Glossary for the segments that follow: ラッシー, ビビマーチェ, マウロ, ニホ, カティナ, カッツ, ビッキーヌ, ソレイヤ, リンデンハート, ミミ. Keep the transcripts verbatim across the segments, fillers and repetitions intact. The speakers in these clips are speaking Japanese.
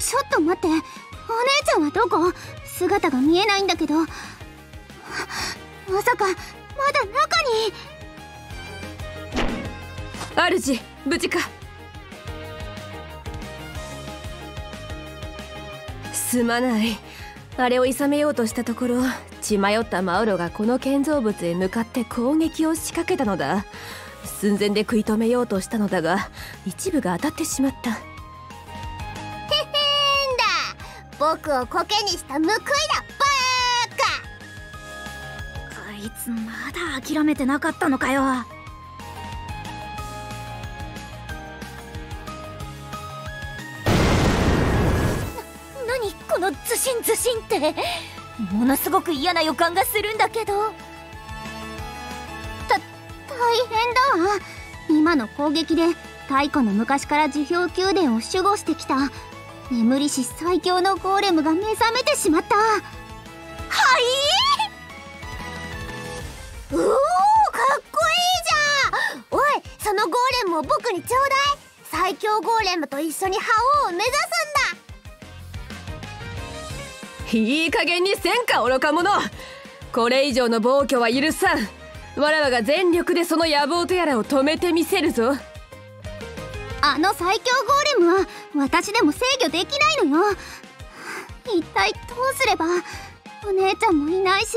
ちょっと待って、お姉ちゃんはどこ？姿が見えないんだけど。まさかまだ中に。主、無事か。すまない。あれをいさめようとしたところ、血迷ったマウロがこの建造物へ向かって攻撃を仕掛けたのだ。寸前で食い止めようとしたのだが、一部が当たってしまった。へへんだ、僕をコケにした報いだ、バーカ。こいつまだ諦めてなかったのかよ。このズシンズシンってものすごく嫌な予感がするんだけど。た、大変だわ。今の攻撃で太古の昔から樹氷宮殿を守護してきた眠りし最強のゴーレムが目覚めてしまった。はいー、おー、かっこいいじゃん。おい、そのゴーレムを僕にちょうだい。最強ゴーレムと一緒に覇王を目指すんだ。いい加減にせんか、愚か者。これ以上の暴挙は許さん。わらわが全力でその野望とやらを止めてみせるぞ。あの最強ゴーレムは私でも制御できないのよ。一体どうすれば。お姉ちゃんもいないし。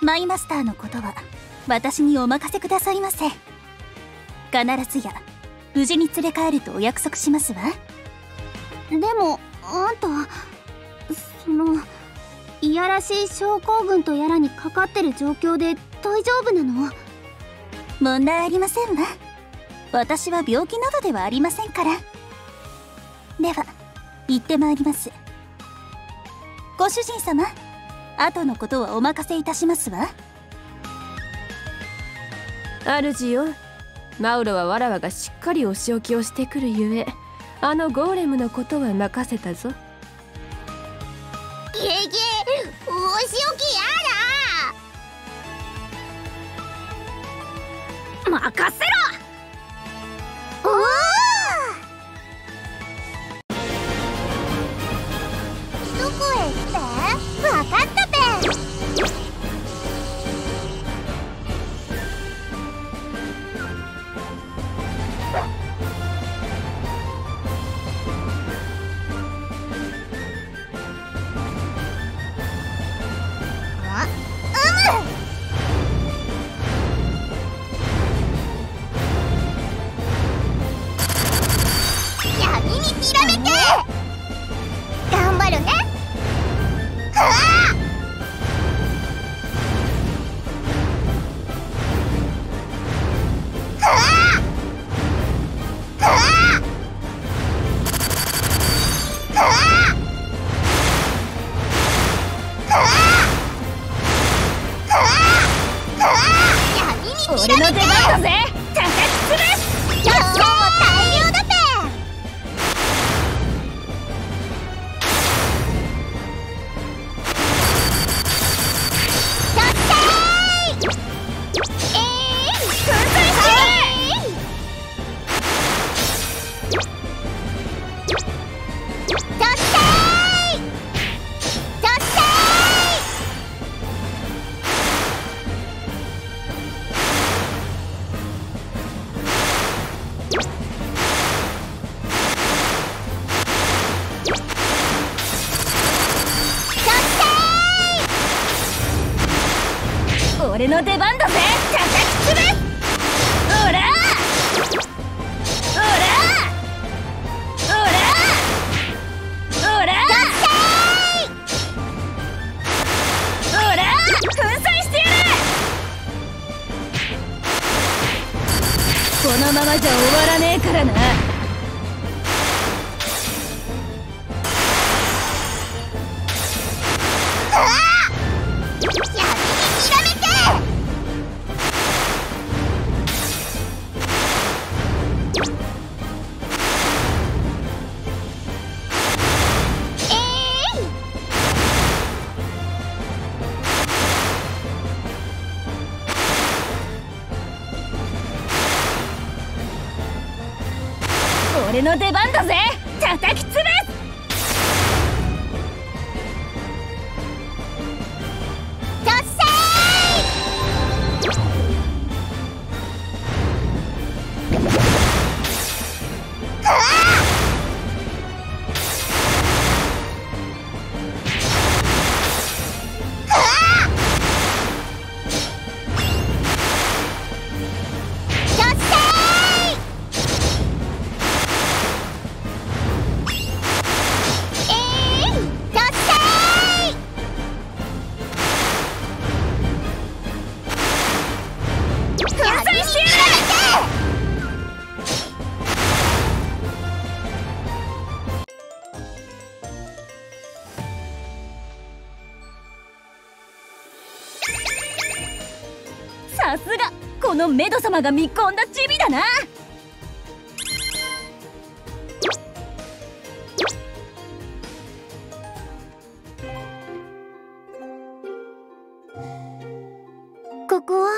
マイマスターのことは私にお任せくださいませ。必ずや無事に連れ帰るとお約束しますわ。でもあんた、そのいやらしい症候群とやらにかかってる状況で大丈夫なの？問題ありませんわ。私は病気などではありませんから。では行ってまいります。ご主人様、後のことはお任せいたしますわ。主よ、マウロはわらわがしっかりお仕置きをしてくるゆえ、あのゴーレムのことは任せたぞ。ゲゲ、お仕置きやら。任せろ。おお。どこへ行って？わかったべ。俺の出番だぜ、叩き潰す。このままじゃ終わらねえからな。俺の出番だぜ、叩き潰す。のメド様が見込んだチビだな。ここは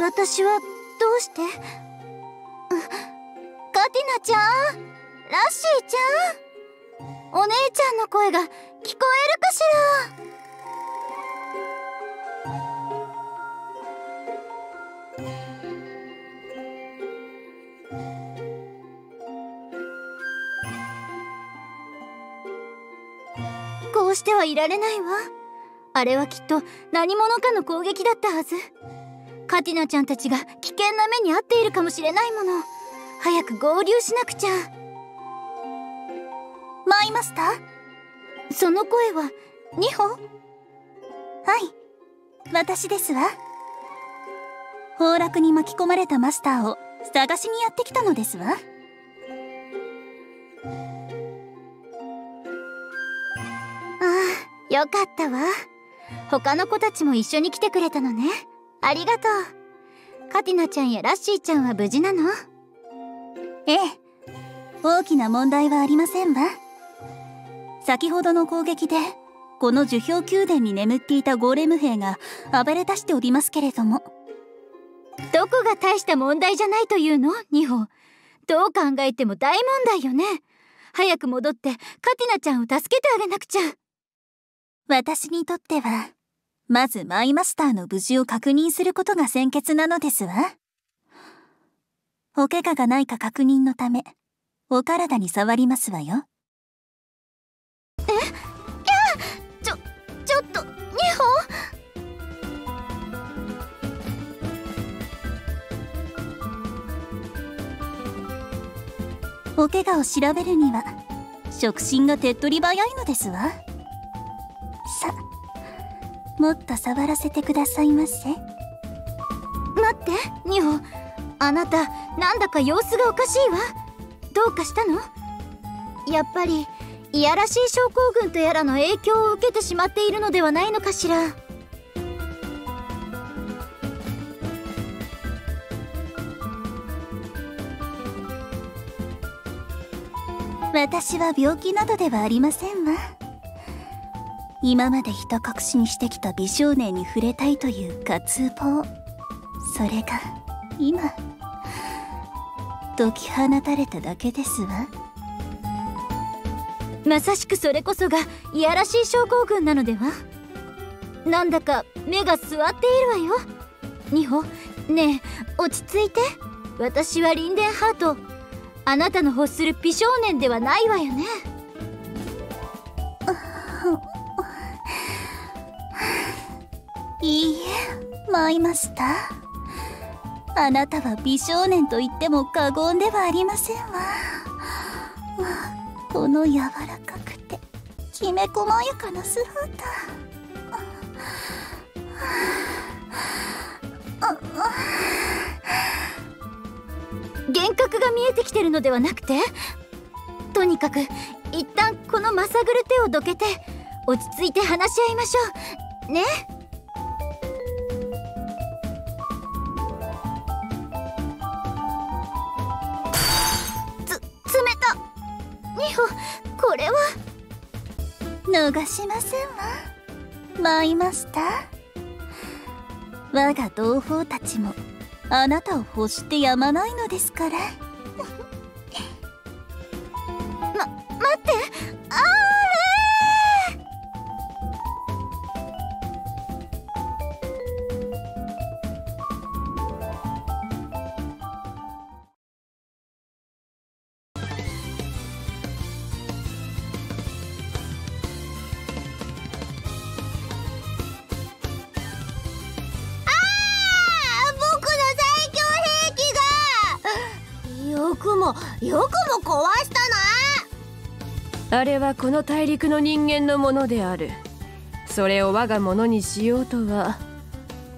私はどうして？カティナちゃん、ラッシーちゃん、お姉ちゃんの声が聞こえるかしら？こうしてはいられないわ。あれはきっと何者かの攻撃だったはず。カティナちゃんたちが危険な目に遭っているかもしれないもの。早く合流しなくちゃ。マイマスター、その声はニホ？はい、私ですわ。崩落に巻き込まれたマスターを探しにやってきたのですわ。よかったわ。他の子たちも一緒に来てくれたのね。ありがとう。カティナちゃんやラッシーちゃんは無事なの？ええ、大きな問題はありませんわ。先ほどの攻撃でこの樹氷宮殿に眠っていたゴーレム兵が暴れ出しておりますけれども。どこが大した問題じゃないというの？ニホ、どう考えても大問題よね。早く戻ってカティナちゃんを助けてあげなくちゃ。私にとっては、まずマイマスターの無事を確認することが先決なのですわ。お怪我がないか確認のため、お体に触りますわよ。え？いや、ちょ、ちょっと、ニホ？お怪我を調べるには、触診が手っ取り早いのですわ。さ、もっと触らせてくださいませ。待って、ニホ、あなたなんだか様子がおかしいわ。どうかしたの？やっぱりいやらしい症候群とやらの影響を受けてしまっているのではないのかしら。私は病気などではありませんわ。今までひた隠しにしてきた美少年に触れたいという渇望、それが今解き放たれただけですわ。まさしくそれこそがいやらしい症候群なのでは？なんだか目が据わっているわよ。ニホ、ねえ落ち着いて。私はリンデンハート、あなたの欲する美少年ではないわよね。いいえ、マイマスター、あなたは美少年と言っても過言ではありませんわ。この柔らかくてきめ細やかな姿、幻覚が見えてきてるのではなくて、とにかく一旦このまさぐる手をどけて落ち着いて話し合いましょうね。っこれは逃しませんわ、マイマスター。我が同胞たちもあなたを欲してやまないのですから。ま、待って、あよくも壊したな。あれはこの大陸の人間のものである。それを我がものにしようとは。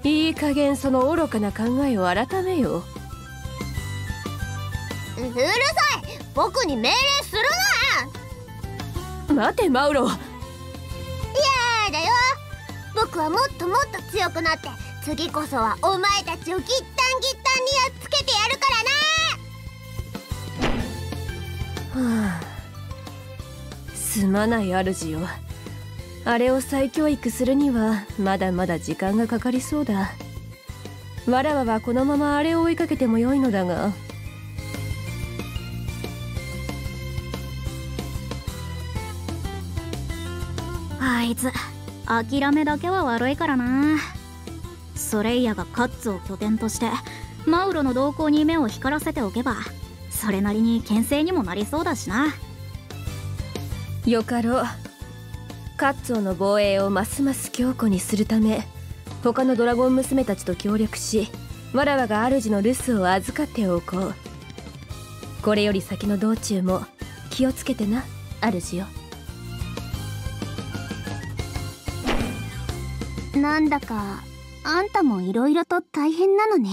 いい加減その愚かな考えを改めよう。うるさい、僕に命令するな。待てマウロ。いやだよ、僕はもっともっと強くなって次こそはお前たちをギッタンギッタンにやっつけてやるからな。はあ、すまない主よ、あれを再教育するにはまだまだ時間がかかりそうだ。わらわはこのままあれを追いかけてもよいのだが。あいつ諦めだけは悪いからな。ソレイヤがカッツを拠点としてマウロの動向に目を光らせておけば、それなりに牽制にもなりそうだしな。よかろう。カッツォの防衛をますます強固にするため、他のドラゴン娘たちと協力し、わらわが主の留守を預かっておこう。これより先の道中も気をつけてな、主よ。なんだかあんたもいろいろと大変なのね。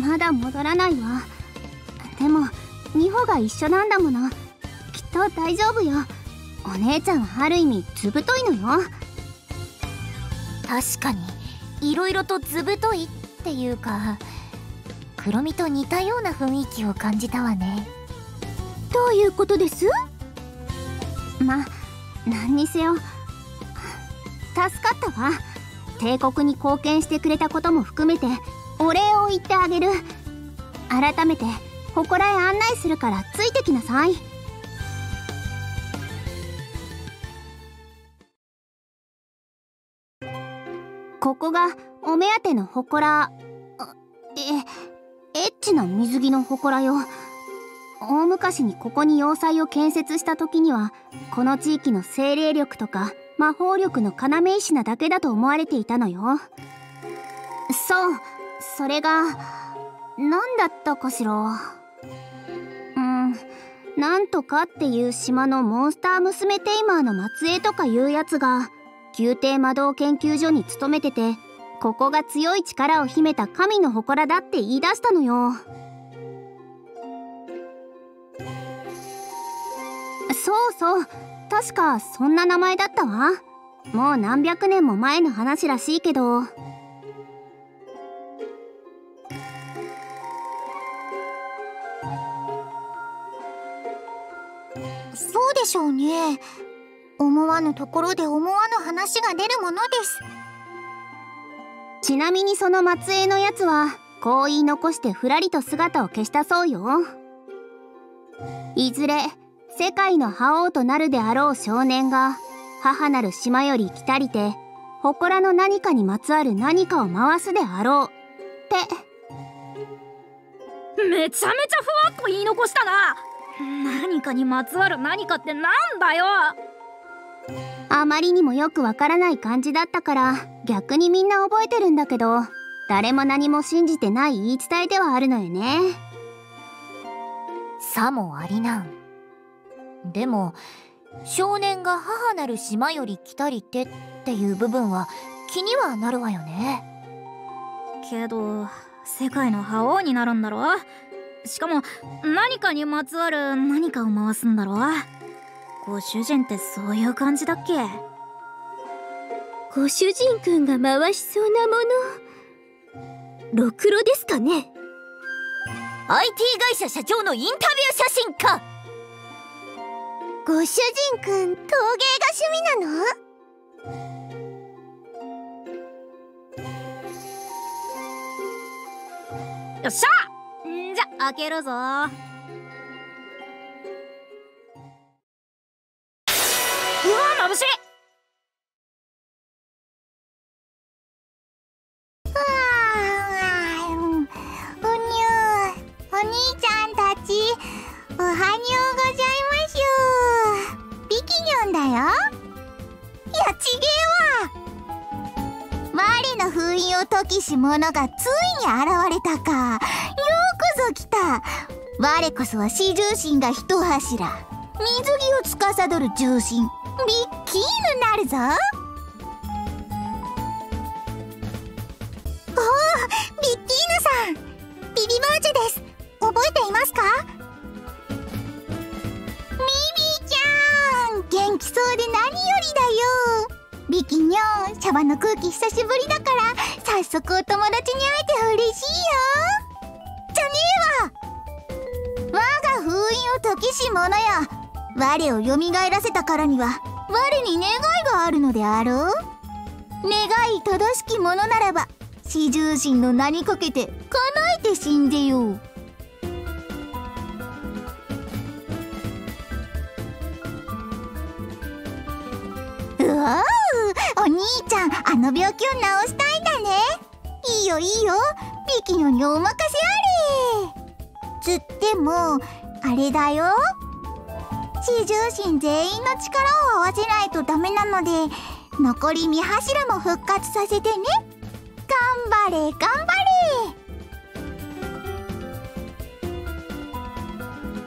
まだ戻らないわ。でもニホが一緒なんだもの。きっと大丈夫よ。お姉ちゃんはある意味ずぶといのよ。確かにいろいろとずぶといっていうか、黒身と似たような雰囲気を感じたわね。どういうことです？まあ何にせよ助かったわ。帝国に貢献してくれたことも含めてお礼を言ってあげる。改めてここらへ案内するからついてきなさい。ここがお目当てのほこら、えエッチな水着のほこらよ。大昔にここに要塞を建設した時には、この地域の精霊力とか魔法力の要石なだけだと思われていたのよ。そう、それが何だったかしら。うん、なんとかっていう島のモンスター娘テイマーの末裔とかいうやつが宮廷魔導研究所に勤めてて、ここが強い力を秘めた神の祠だって言い出したのよ。そうそう、確かそんな名前だったわ。もう何百年も前の話らしいけど。そうでしょうね。思わぬところで思わぬ話が出るものです。ちなみにその末裔のやつはこう言い残してふらりと姿を消したそうよ。いずれ世界の覇王となるであろう少年が母なる島より来たりて、祠の何かにまつわる何かを回すであろうって。めちゃめちゃふわっと言い残したな。何かにまつわる何かってなんだよ。あまりにもよくわからない感じだったから逆にみんな覚えてるんだけど、誰も何も信じてない言い伝えではあるのよね。さもありなん。でも少年が母なる島より来たりてっていう部分は気にはなるわよね。けど世界の覇王になるんだろ。しかも何かにまつわる何かを回すんだろ。ご主人ってそういう感じだっけ？ご主人くんが回しそうなもの、ろくろですかね。 アイティー 会社社長のインタビュー写真か。ご主人くん陶芸が趣味なの？よっしゃ！んじゃ開けるぞ。ああ、うん、おにゅう、お兄ちゃんたち、おはにゅうございますよ。ビキニョンだよ。いやちげえわ。我の封印を解きし者がついに現れたか。ようこそ来た。我こそは四重心が一柱、水着を司る重心ビッキーヌになるぞ。おお、ビッキーヌさん、ビビマーチェです。覚えていますか？ミミちゃん、元気そうで何よりだよ。ビキそこお友達に会えて嬉しいよ。じゃねえわ。我が封印を解きし者よ、我を蘇らせたからには我に願いがあるのであろう。願い正しき者ならば四十神の名にかけて叶えて死んでよう。うわお、お兄ちゃんあの病気を治したいんだね。いいよいいよ、ピキノにお任せあれ。つってもあれだよ、四十神全員の力を合わせないとダメなので、残り三柱も復活させてね。頑張れ頑張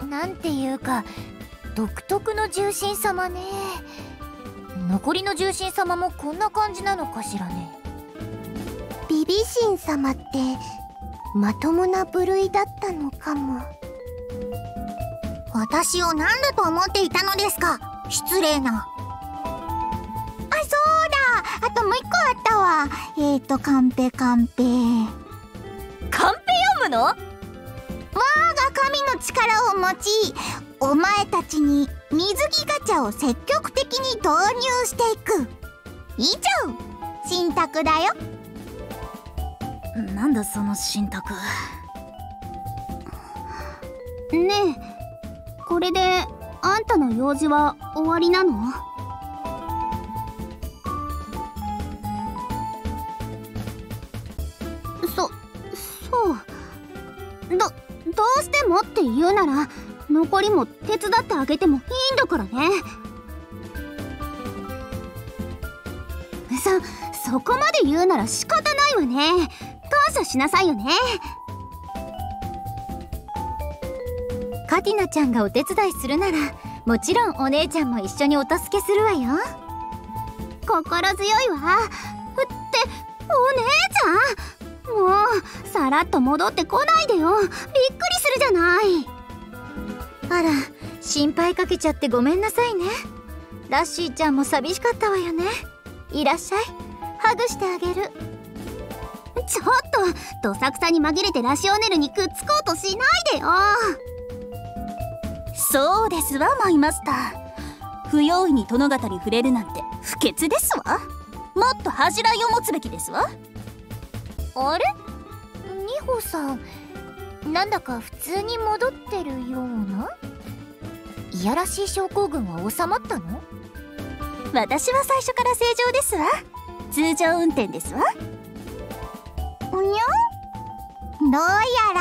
れ。なんていうか独特の獣神様ね。残りの獣神様もこんな感じなのかしらね。ビビ神様ってまともな部類だったのかも。私を何だと思っていたのですか、失礼な。あ、そうだ、あともう一個あったわ。えーとカンペカンペカンペ読むの。我が神の力を持ち、お前たちに水着ガチャを積極的に導入していく。以上、神託だよ。なんだその神託。ねえ、これであんたの用事は終わりなの？そ、そうど、どうしてもって言うなら残りも手伝ってあげてもいいんだからね。そ、そこまで言うなら仕方ないわね。感謝しなさいよね。カティナちゃんがお手伝いするならもちろんお姉ちゃんも一緒にお助けするわよ。心強いわ。ってお姉ちゃん、もうさらっと戻ってこないでよ。びっくりするじゃない。あら、心配かけちゃってごめんなさいね。ラッシーちゃんも寂しかったわよね。いらっしゃい、ハグしてあげる。ちょっとどさくさに紛れてラシオネルにくっつこうとしないでよ。そうですわマイマスター、不用意に殿方に触れるなんて不潔ですわ。もっと恥じらいを持つべきですわ。あれ、ニホさんなんだか普通に戻ってるような。いやらしい症候群は収まったの？私は最初から正常ですわ。通常運転ですわ。おにゃ？どうや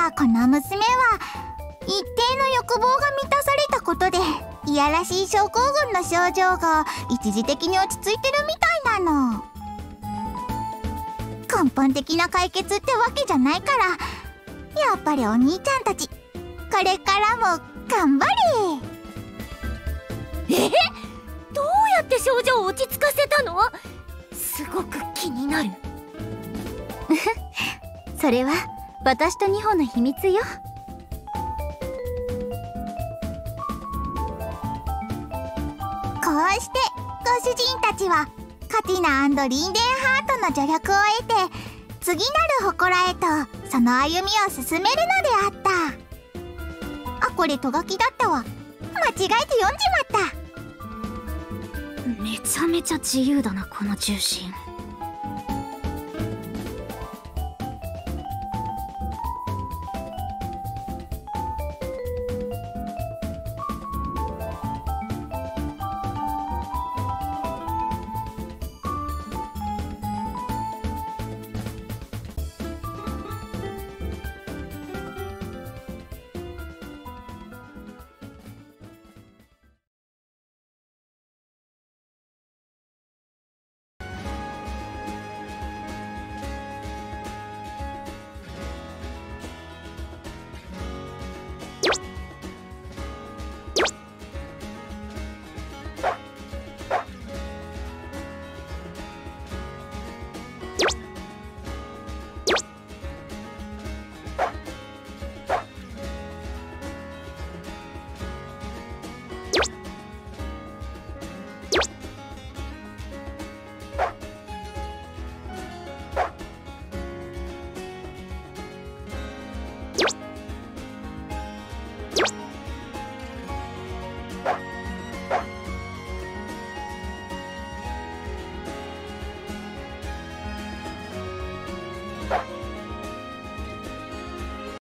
らこの娘は一定の欲望が満たされたことでいやらしい症候群の症状が一時的に落ち着いてるみたいなの。根本的な解決ってわけじゃないから、やっぱりお兄ちゃんたちこれからも頑張れ。えっ、どうやって症状を落ち着かせたの？すごく気になる。それは私とニホの秘密よ。こうしてご主人たちはカティナ&リンデンハートの助力を得て次なる祠へとその歩みを進めるのであった。あ、これト書きだったわ。間違えて読んじまった。めちゃめちゃ自由だなこの重心。